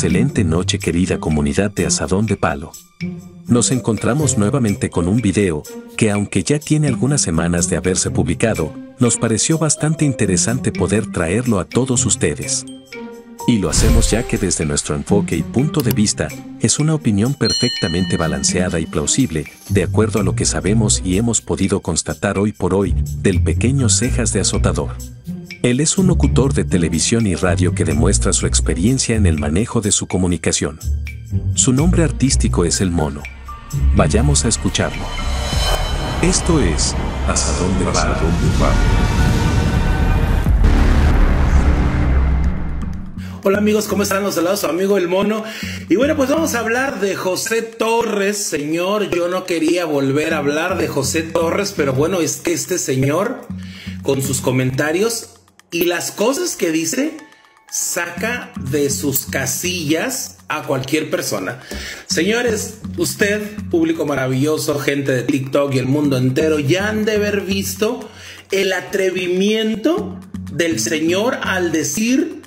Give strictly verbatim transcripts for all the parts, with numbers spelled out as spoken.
Excelente noche, querida comunidad de Azadón de Palo. Nos encontramos nuevamente con un video que, aunque ya tiene algunas semanas de haberse publicado, nos pareció bastante interesante poder traerlo a todos ustedes. Y lo hacemos ya que desde nuestro enfoque y punto de vista es una opinión perfectamente balanceada y plausible, de acuerdo a lo que sabemos y hemos podido constatar hoy por hoy del pequeño Cejas de Azotador. Él es un locutor de televisión y radio que demuestra su experiencia en el manejo de su comunicación. Su nombre artístico es El Mono. Vayamos a escucharlo. Esto es Azadón de Palo. Hola amigos, ¿cómo están? Los saludos, su amigo El Mono. Y bueno, pues vamos a hablar de José Torres, señor. Yo no quería volver a hablar de José Torres, pero bueno, es que este señor, con sus comentarios y las cosas que dice, saca de sus casillas a cualquier persona. Señores, usted, público maravilloso, gente de TikTok y el mundo entero, ya han de haber visto el atrevimiento del señor al decir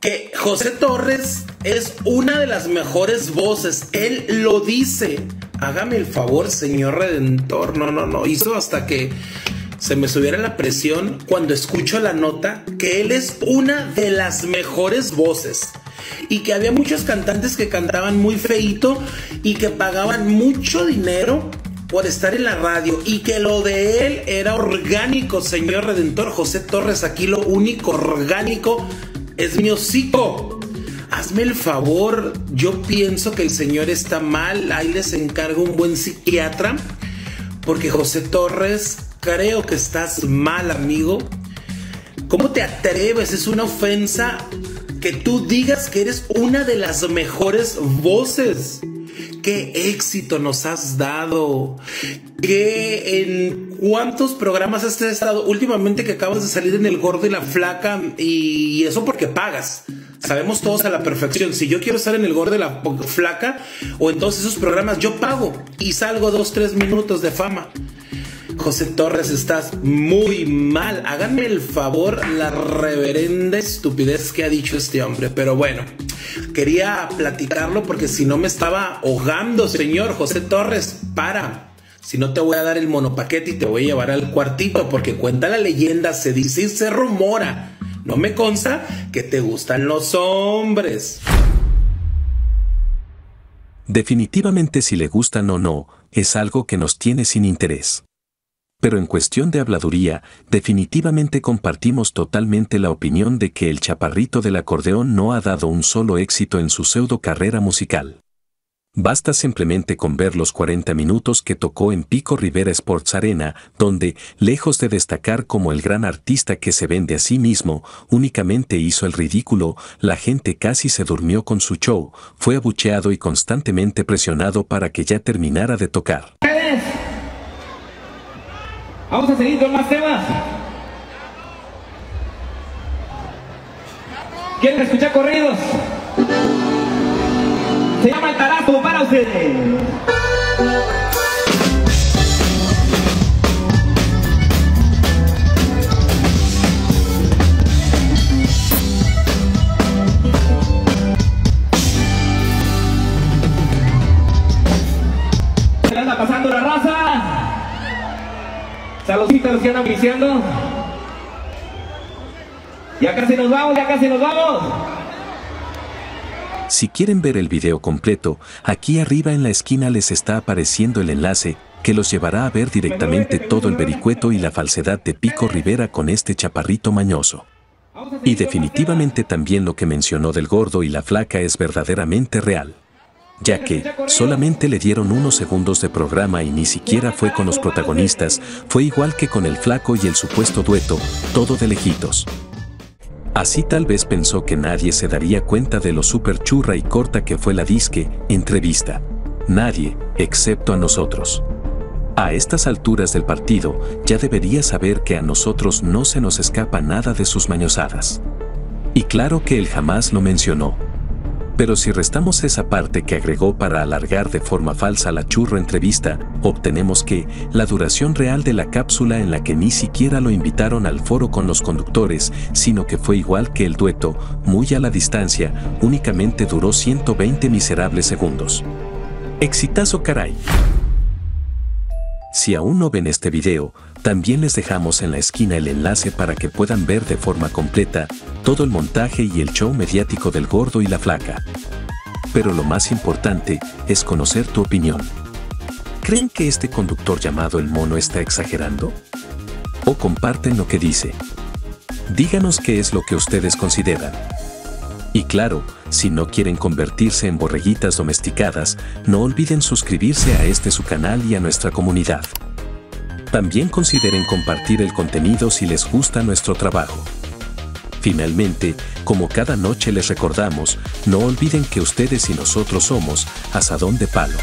que José Torres es una de las mejores voces. Él lo dice. Hágame el favor, señor Redentor. No, no, no. Hizo hasta que se me subiera la presión cuando escucho la nota que él es una de las mejores voces y que había muchos cantantes que cantaban muy feito y que pagaban mucho dinero por estar en la radio y que lo de él era orgánico. Señor Redentor, José Torres, aquí lo único orgánico es mi hocico. Hazme el favor, yo pienso que el señor está mal. Ahí les encargo un buen psiquiatra, porque José Torres, creo que estás mal, amigo. ¿Cómo te atreves? Es una ofensa que tú digas que eres una de las mejores voces. ¡Qué éxito nos has dado! ¿Qué, en cuántos programas has estado últimamente que acabas de salir en El Gordo y la Flaca? Y eso porque pagas. Sabemos todos a la perfección. Si yo quiero estar en El Gordo y la Flaca o en todos esos programas, yo pago y salgo dos, tres minutos de fama. José Torres, estás muy mal. Háganme el favor, la reverenda estupidez que ha dicho este hombre. Pero bueno, quería platicarlo porque si no me estaba ahogando, señor José Torres. Para. Si no, te voy a dar el monopaquete y te voy a llevar al cuartito, porque cuenta la leyenda, se dice y se rumora, no me consta, que te gustan los hombres. Definitivamente, si le gustan o no, es algo que nos tiene sin interés. Pero en cuestión de habladuría, definitivamente compartimos totalmente la opinión de que el chaparrito del acordeón no ha dado un solo éxito en su pseudo carrera musical. Basta simplemente con ver los cuarenta minutos que tocó en Pico Rivera Sports Arena, donde, lejos de destacar como el gran artista que se vende a sí mismo, únicamente hizo el ridículo. La gente casi se durmió con su show, fue abucheado y constantemente presionado para que ya terminara de tocar. Vamos a seguir con más temas. ¿Quieren escuchar corridos? Se llama El Tarazo para ustedes. Se la anda pasando la raza. Saludcita a los que andan iniciando. Ya casi nos vamos, ya casi nos vamos. Si quieren ver el video completo, aquí arriba en la esquina les está apareciendo el enlace que los llevará a ver directamente todo el vericueto y la falsedad de Pico Rivera con este chaparrito mañoso. Y definitivamente también lo que mencionó del Gordo y la Flaca es verdaderamente real, ya que solamente le dieron unos segundos de programa y ni siquiera fue con los protagonistas, fue igual que con el Flaco y el supuesto dueto, todo de lejitos. Así tal vez pensó que nadie se daría cuenta de lo súper churra y corta que fue la disque entrevista. Nadie, excepto a nosotros. A estas alturas del partido, ya debería saber que a nosotros no se nos escapa nada de sus mañosadas. Y claro que él jamás lo mencionó. Pero si restamos esa parte que agregó para alargar de forma falsa la churro entrevista, obtenemos que la duración real de la cápsula en la que ni siquiera lo invitaron al foro con los conductores, sino que fue igual que el dueto, muy a la distancia, únicamente duró ciento veinte miserables segundos. ¡Exitazo, caray! Si aún no ven este video, también les dejamos en la esquina el enlace para que puedan ver de forma completa todo el montaje y el show mediático del gordo y la flaca. Pero lo más importante es conocer tu opinión. ¿Creen que este conductor llamado El Mono está exagerando? ¿O comparten lo que dice? Díganos qué es lo que ustedes consideran. Y claro, si no quieren convertirse en borreguitas domesticadas, no olviden suscribirse a este su canal y a nuestra comunidad. También consideren compartir el contenido si les gusta nuestro trabajo. Finalmente, como cada noche les recordamos, no olviden que ustedes y nosotros somos Azadón de Palo.